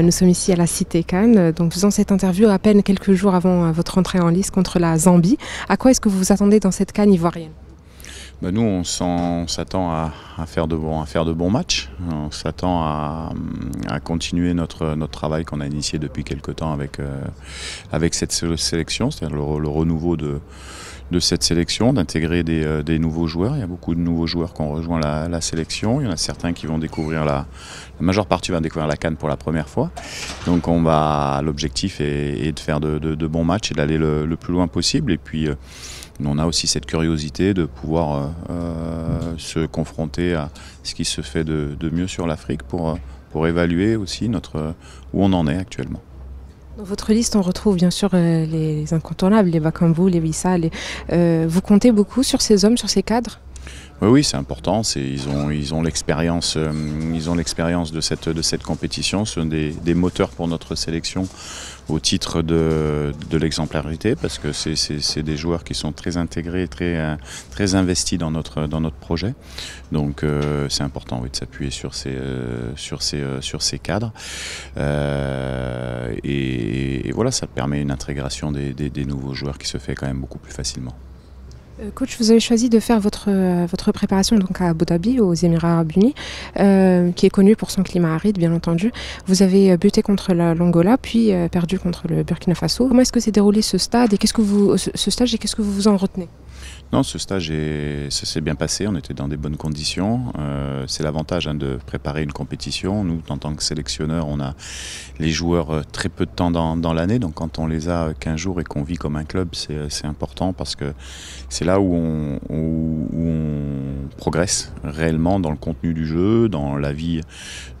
Nous sommes ici à la cité Cannes, donc faisant cette interview à peine quelques jours avant votre entrée en lice contre la Zambie. À quoi est-ce que vous vous attendez dans cette Cannes ivoirienne? Ben nous, on s'attend à faire de bons matchs. On s'attend à continuer notre travail qu'on a initié depuis quelques temps avec cette sélection, c'est-à-dire le renouveau de cette sélection, d'intégrer des nouveaux joueurs. Il y a beaucoup de nouveaux joueurs qui ont rejoint la sélection. Il y en a certains qui vont découvrir la majeure partie va découvrir la CAN pour la première fois. Donc l'objectif est de faire de bons matchs et d'aller le plus loin possible. Et puis on a aussi cette curiosité de pouvoir se confronter à ce qui se fait de mieux sur l'Afrique pour évaluer aussi où on en est actuellement. Dans votre liste, on retrouve bien sûr les incontournables, les Bakambu, les Bissas. Vous comptez beaucoup sur ces hommes, sur ces cadres? Oui, c'est important. Ils ont l'expérience de cette compétition. Ce sont des moteurs pour notre sélection au titre de l'exemplarité, parce que c'est des joueurs qui sont très intégrés, très investis dans notre projet. Donc c'est important, oui, de s'appuyer sur ces cadres. Et voilà, ça permet une intégration des nouveaux joueurs qui se fait quand même beaucoup plus facilement. Coach, vous avez choisi de faire votre préparation donc à Abu Dhabi, aux Émirats Arabes Unis, qui est connu pour son climat aride, bien entendu. Vous avez buté contre l'Angola, puis perdu contre le Burkina Faso. Comment est-ce que s'est déroulé ce stage et qu'est-ce que vous en retenez? Non, ce stage s'est bien passé, on était dans des bonnes conditions. C'est l'avantage de préparer une compétition. Nous, en tant que sélectionneurs, on a les joueurs très peu de temps dans l'année. Donc quand on les a 15 jours et qu'on vit comme un club, c'est important parce que c'est là où on progresse réellement dans le contenu du jeu, dans la vie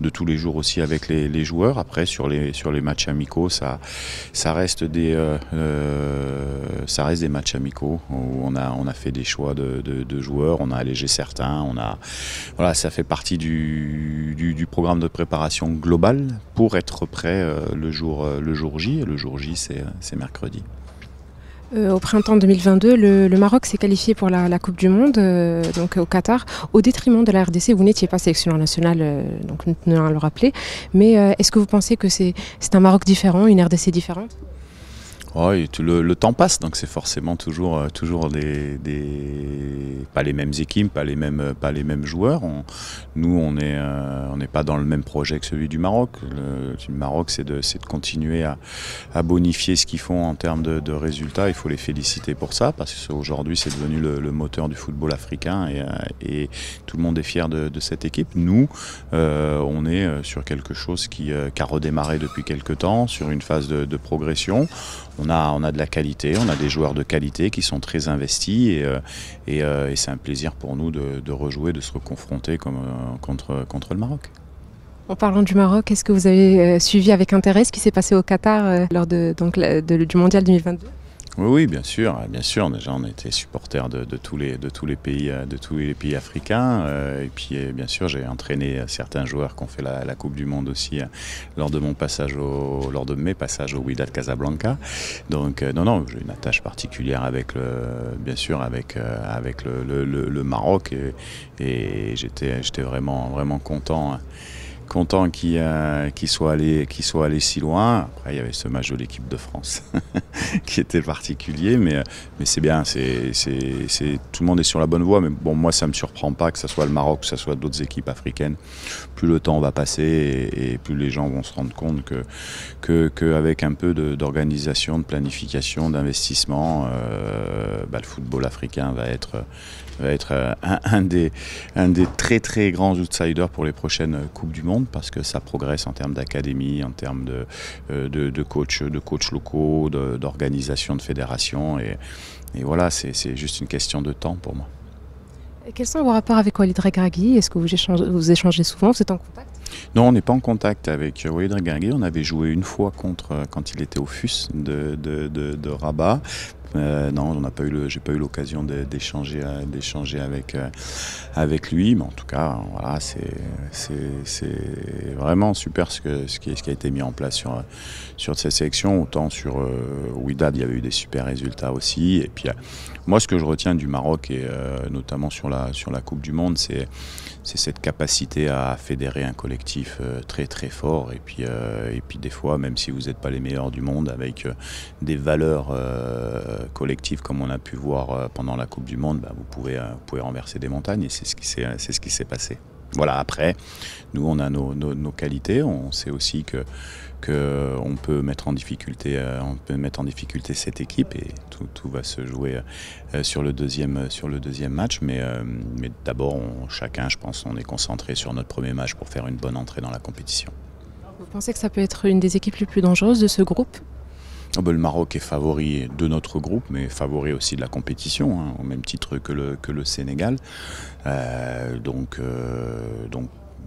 de tous les jours aussi avec les joueurs. Après, sur les matchs amicaux, ça reste des matchs amicaux où on a fait des choix de joueurs, on a allégé certains, voilà, ça fait partie du programme de préparation global pour être prêt le jour J, et le jour J c'est mercredi. Au printemps 2022, le Maroc s'est qualifié pour la Coupe du Monde, donc au Qatar, au détriment de la RDC. Vous n'étiez pas sélectionneur national, donc nous tenons à le rappeler, mais est-ce que vous pensez que c'est un Maroc différent, une RDC différente? Oui, le temps passe, donc c'est forcément toujours pas les mêmes équipes, pas les mêmes joueurs. Nous, on n'est pas dans le même projet que celui du Maroc. Le Maroc, c'est de continuer à bonifier ce qu'ils font en termes de résultats. Il faut les féliciter pour ça, parce qu'aujourd'hui, c'est devenu le moteur du football africain et tout le monde est fier de cette équipe. Nous, on est sur quelque chose qui a redémarré depuis quelques temps, sur une phase de progression. On a de la qualité, on a des joueurs de qualité qui sont très investis et c'est un plaisir pour nous de rejouer, de se reconfronter contre le Maroc. En parlant du Maroc, est-ce que vous avez suivi avec intérêt ce qui s'est passé au Qatar lors du Mondial 2022 ? Oui, bien sûr, bien sûr. Déjà, on était supporters de tous les pays africains. Et puis, bien sûr, j'ai entraîné certains joueurs qui ont fait la Coupe du Monde aussi lors de mes passages au Wydad Casablanca. Donc, non, j'ai une attache particulière avec le Maroc et j'étais vraiment content qu'il soit allé si loin. Après, il y avait ce match de l'équipe de France qui était particulier, mais c'est bien, tout le monde est sur la bonne voie. Mais bon, moi, ça ne me surprend pas que ce soit le Maroc, que ce soit d'autres équipes africaines. Plus le temps va passer et plus les gens vont se rendre compte qu'avec un peu d'organisation, de planification, d'investissement, le football africain va être un des très grands outsiders pour les prochaines Coupes du Monde, parce que ça progresse en termes d'académie, en termes de coachs locaux, d'organisation, de fédération. Et voilà, c'est juste une question de temps pour moi. Et quels sont vos rapports avec Oli Dregraghi? Est-ce que vous échangez souvent? Vous êtes en contact? Non, on n'est pas en contact avec Oli Dregraghi. On avait joué une fois quand il était au FUS de Rabat. Non, on n'a pas eu, j'ai pas eu l'occasion d'échanger avec lui, mais en tout cas, voilà, c'est vraiment super ce qui a été mis en place sur cette sélection. Autant sur Wydad, il y avait eu des super résultats aussi. Et puis moi, ce que je retiens du Maroc et notamment sur la Coupe du Monde, c'est cette capacité à fédérer un collectif très très fort, et puis des fois, même si vous n'êtes pas les meilleurs du monde, avec des valeurs collectives comme on a pu voir pendant la Coupe du Monde, bah, vous pouvez renverser des montagnes, et c'est ce qui s'est passé. Voilà, après, nous on a nos qualités, on sait aussi que on peut mettre en difficulté cette équipe, et tout va se jouer sur le deuxième match, mais d'abord chacun, je pense, on est concentré sur notre premier match pour faire une bonne entrée dans la compétition. Vous pensez que ça peut être une des équipes les plus dangereuses de ce groupe ? Oh ben, le Maroc est favori de notre groupe, mais favori aussi de la compétition, hein, au même titre que le Sénégal. Donc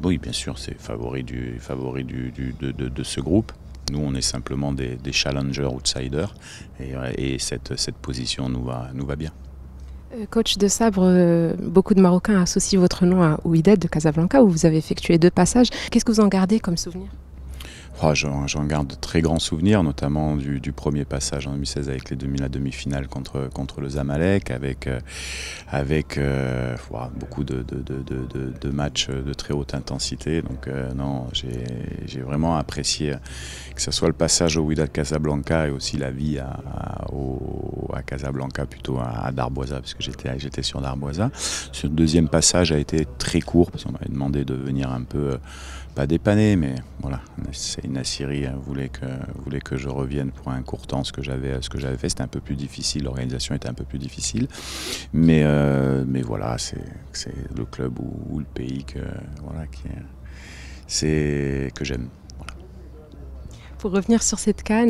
oui, bien sûr, c'est favori de ce groupe. Nous, on est simplement des challengers outsiders, et cette position nous va bien. Coach de sabre, beaucoup de Marocains associent votre nom à Wydad de Casablanca, où vous avez effectué 2 passages. Qu'est-ce que vous en gardez comme souvenir ? Oh, j'en garde de très grands souvenirs, notamment du premier passage en 2016 avec la demi-finale contre le Zamalek, avec beaucoup de matchs de très haute intensité. Donc non, j'ai vraiment apprécié que ce soit le passage au Wydad Casablanca, et aussi la vie à Casablanca, plutôt à Dar Bouazza, parce que j'étais sur Dar Bouazza. Ce deuxième passage a été très court, parce qu'on m'avait demandé de venir un peu, pas dépanner, mais voilà, Nassiri voulait que je revienne pour un court temps. Ce que j'avais fait, c'était un peu plus difficile, l'organisation était un peu plus difficile, mais voilà, c'est le club ou le pays que j'aime. Voilà. Pour revenir sur cette CAN,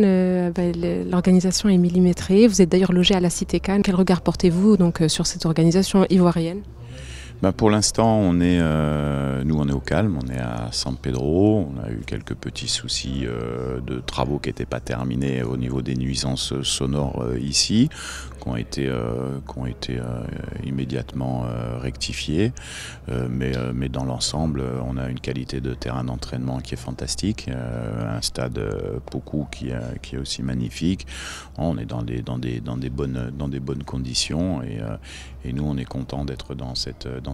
l'organisation est millimétrée. Vous êtes d'ailleurs logé à la cité Cannes. Quel regard portez-vous donc sur cette organisation ivoirienne ? Bah pour l'instant, nous on est au calme, on est à San Pedro. On a eu quelques petits soucis de travaux qui n'étaient pas terminés au niveau des nuisances sonores ici, qui ont été immédiatement rectifiés. Mais dans l'ensemble, on a une qualité de terrain d'entraînement qui est fantastique, un stade Pokou qui est aussi magnifique. On est dans des bonnes conditions, et nous on est content d'être dans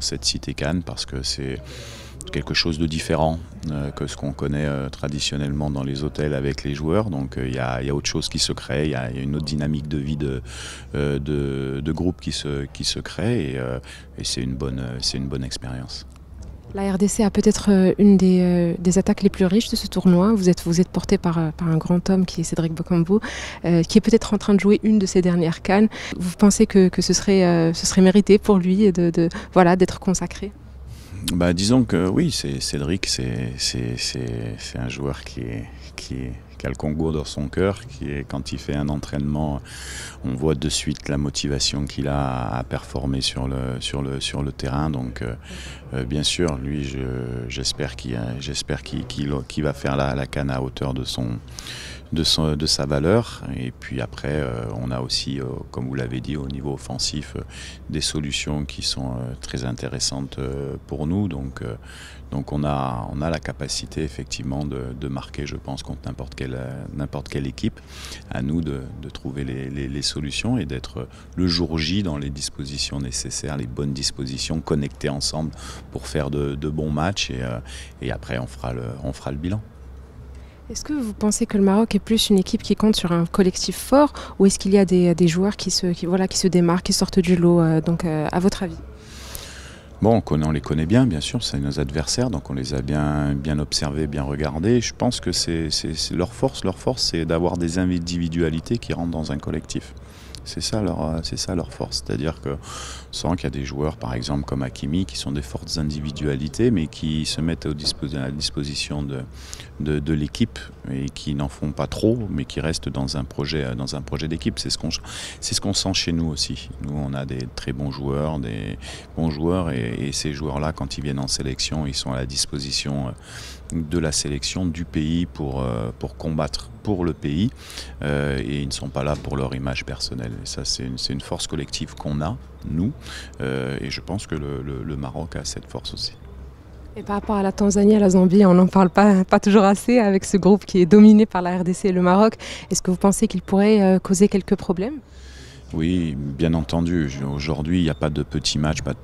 cette cité Cannes, parce que c'est quelque chose de différent que ce qu'on connaît traditionnellement dans les hôtels avec les joueurs. Donc il y a autre chose qui se crée, il y a une autre dynamique de vie de groupe qui se crée, et c'est une bonne expérience. La RDC a peut-être une des attaques les plus riches de ce tournoi. Vous êtes porté par un grand homme qui est Cédric Bocambo, qui est peut-être en train de jouer une de ses dernières CAN. Vous pensez que ce serait mérité pour lui d'être consacré? Bah, disons que oui, Cédric, c'est un joueur qui a le Congo dans son cœur, quand il fait un entraînement, on voit de suite la motivation qu'il a à performer sur le terrain. Donc bien sûr, lui, j'espère qu'il va faire la CAN à hauteur de sa valeur. Et puis après, on a aussi, comme vous l'avez dit, au niveau offensif, des solutions qui sont très intéressantes pour nous. Donc on a la capacité effectivement de marquer, je pense, contre n'importe quelle équipe. À nous de trouver les solutions, et d'être le jour J dans les dispositions nécessaires, les bonnes dispositions, connectées ensemble pour faire de bons matchs, et après on fera le bilan. Est-ce que vous pensez que le Maroc est plus une équipe qui compte sur un collectif fort, ou est-ce qu'il y a des joueurs qui se démarquent, qui sortent du lot, donc à votre avis ? Bon, on les connaît bien sûr, c'est nos adversaires, donc on les a bien observés, bien regardés. Je pense que c'est leur force, c'est d'avoir des individualités qui rentrent dans un collectif. C'est ça leur force, c'est-à-dire que on sent qu'il y a des joueurs, par exemple comme Hakimi, qui sont des fortes individualités, mais qui se mettent à la disposition de l'équipe, et qui n'en font pas trop, mais qui restent dans un projet d'équipe. C'est ce qu'on sent chez nous aussi. Nous, on a des très bons joueurs, et ces joueurs-là, quand ils viennent en sélection, ils sont à la disposition de la sélection, du pays, pour combattre pour le pays et ils ne sont pas là pour leur image personnelle. Et ça, c'est une force collective qu'on a, nous, et je pense que le Maroc a cette force aussi. Et par rapport à la Tanzanie, à la Zambie, on n'en parle pas toujours assez avec ce groupe qui est dominé par la RDC et le Maroc. Est-ce que vous pensez qu'il pourrait causer quelques problèmes ? Oui, bien entendu. Aujourd'hui, il n'y a pas de petits matchs, pas de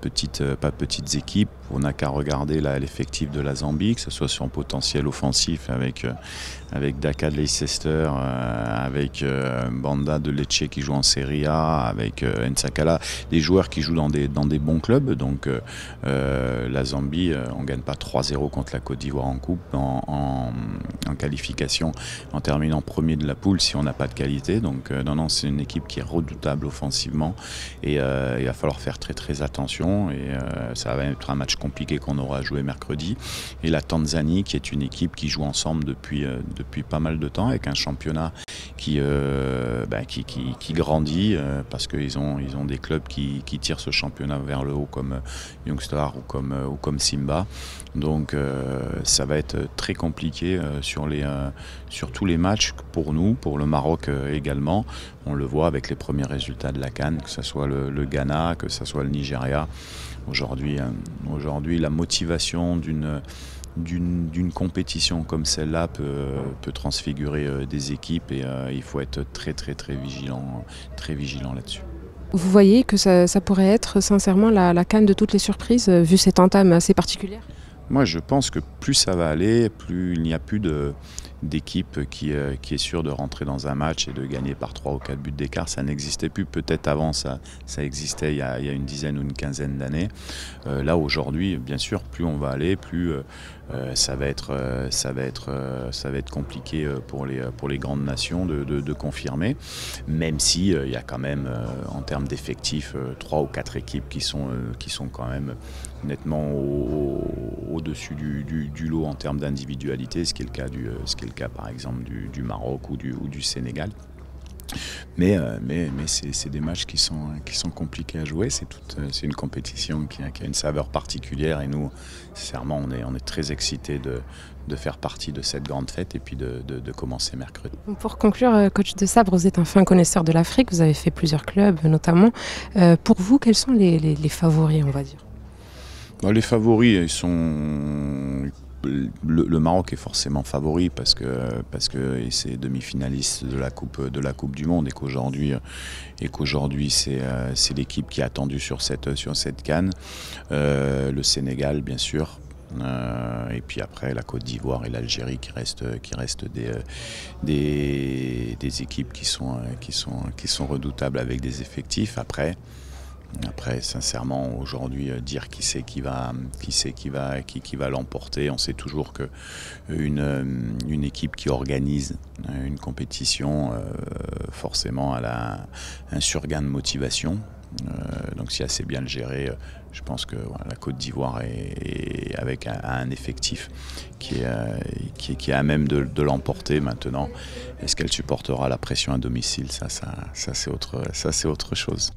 petites équipes. On n'a qu'à regarder l'effectif de la Zambie, que ce soit son potentiel offensif avec Daka de Leicester, avec Banda de Lecce qui joue en Serie A, avec Nsakala, des joueurs qui jouent dans des bons clubs. Donc la Zambie, on ne gagne pas 3-0 contre la Côte d'Ivoire en coupe, en qualification, en terminant premier de la poule si on n'a pas de qualité. Donc non, c'est une équipe qui est redoutable offensivement et il va falloir faire très attention et ça va être un match compliqué qu'on aura à jouer mercredi. Et la Tanzanie qui est une équipe qui joue ensemble depuis pas mal de temps avec un championnat qui grandit parce qu'ils ont des clubs qui tirent ce championnat vers le haut comme Youngstar ou comme Simba. Donc ça va être très compliqué sur tous les matchs pour nous, pour le Maroc également. On le voit avec les premiers résultats de la CAN, que ce soit le Ghana, que ce soit le Nigeria. Aujourd'hui, la motivation d'une compétition comme celle-là peut transfigurer des équipes et il faut être très vigilant là-dessus. Vous voyez que ça pourrait être sincèrement la canne de toutes les surprises, vu cette entame assez particulière? Moi, je pense que plus ça va aller, plus il n'y a plus d'équipe qui est sûre de rentrer dans un match et de gagner par 3 ou 4 buts d'écart. Ça n'existait plus. Peut-être avant, ça existait il y a une dizaine ou une quinzaine d'années. Là, aujourd'hui, bien sûr, plus on va aller, plus ça va être compliqué pour les grandes nations de confirmer, même si il y a quand même, en termes d'effectifs, 3 ou 4 équipes qui sont quand même nettement au-dessus du lot en termes d'individualité, ce qui est le cas par exemple du Maroc ou du Sénégal. Mais c'est des matchs qui sont compliqués à jouer. C'est une compétition qui a une saveur particulière et nous, sincèrement, on est très excités de faire partie de cette grande fête et puis de commencer mercredi. Pour conclure, coach de sabre, vous êtes un fin connaisseur de l'Afrique, vous avez fait plusieurs clubs notamment. Pour vous, quels sont les favoris, on va dire? Les favoris, ils sont... Le Maroc est forcément favori parce que c'est demi-finaliste de la Coupe du Monde et qu'aujourd'hui c'est l'équipe qui est attendue sur cette CAN. Le Sénégal, bien sûr. Et puis après la Côte d'Ivoire et l'Algérie qui restent des équipes qui sont redoutables avec des effectifs. Après, sincèrement, aujourd'hui, dire qui va l'emporter, on sait toujours que une équipe qui organise une compétition, forcément, elle a un surgain de motivation. Donc si elle sait bien le gérer, je pense que voilà, la Côte d'Ivoire est avec un effectif qui est à même de l'emporter. Maintenant, est-ce qu'elle supportera la pression à domicile? Ça c'est autre chose.